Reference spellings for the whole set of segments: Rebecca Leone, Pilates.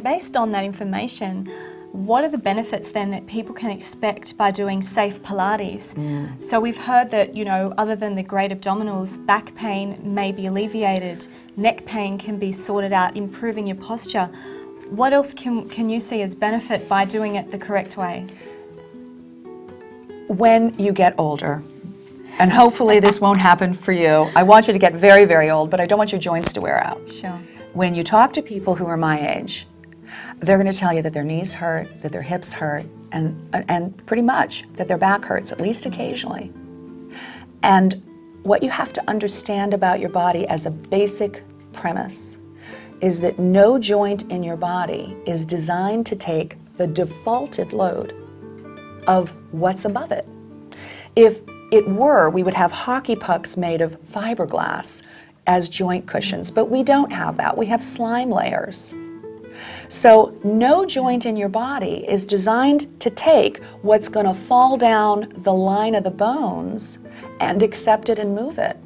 And based on that information, what are the benefits then that people can expect by doing safe Pilates? So we've heard that, you know, other than the great abdominals, back pain may be alleviated, neck pain can be sorted out, improving your posture. What else can you see as benefit by doing it the correct way? When you get older, and hopefully this won't happen for you, I want you to get very, very old, but I don't want your joints to wear out. Sure. When you talk to people who are my age, they're going to tell you that their knees hurt, that their hips hurt, and pretty much that their back hurts, at least occasionally. And what you have to understand about your body as a basic premise is that no joint in your body is designed to take the defaulted load of what's above it. If it were, we would have hockey pucks made of fiberglass as joint cushions, but we don't have that. We have slime layers. So no joint in your body is designed to take what's going to fall down the line of the bones and accept it and move it.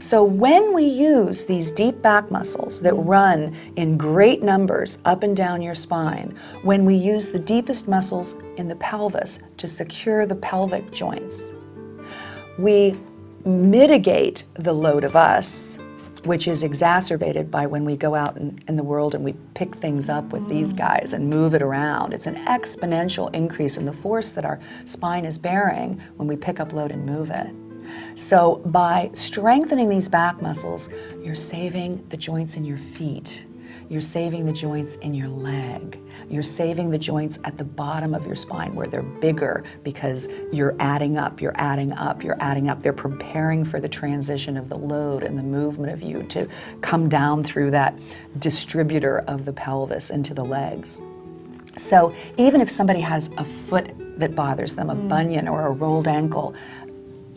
So when we use these deep back muscles that run in great numbers up and down your spine, when we use the deepest muscles in the pelvis to secure the pelvic joints, we mitigate the load of us, which is exacerbated by when we go out in the world and we pick things up with these guys and move it around. It's an exponential increase in the force that our spine is bearing when we pick up load and move it. So by strengthening these back muscles, you're saving the joints in your feet. You're saving the joints in your leg. You're saving the joints at the bottom of your spine where they're bigger because you're adding up, you're adding up, you're adding up. They're preparing for the transition of the load and the movement of you to come down through that distributor of the pelvis into the legs. So even if somebody has a foot that bothers them, a bunion or a rolled ankle,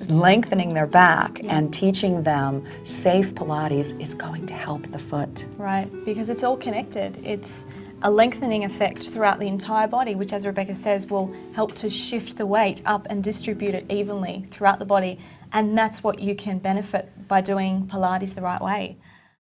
lengthening their back and teaching them safe Pilates is going to help the foot. Right, because it's all connected. It's a lengthening effect throughout the entire body, which, as Rebecca says, will help to shift the weight up and distribute it evenly throughout the body. And that's what you can benefit by doing Pilates the right way.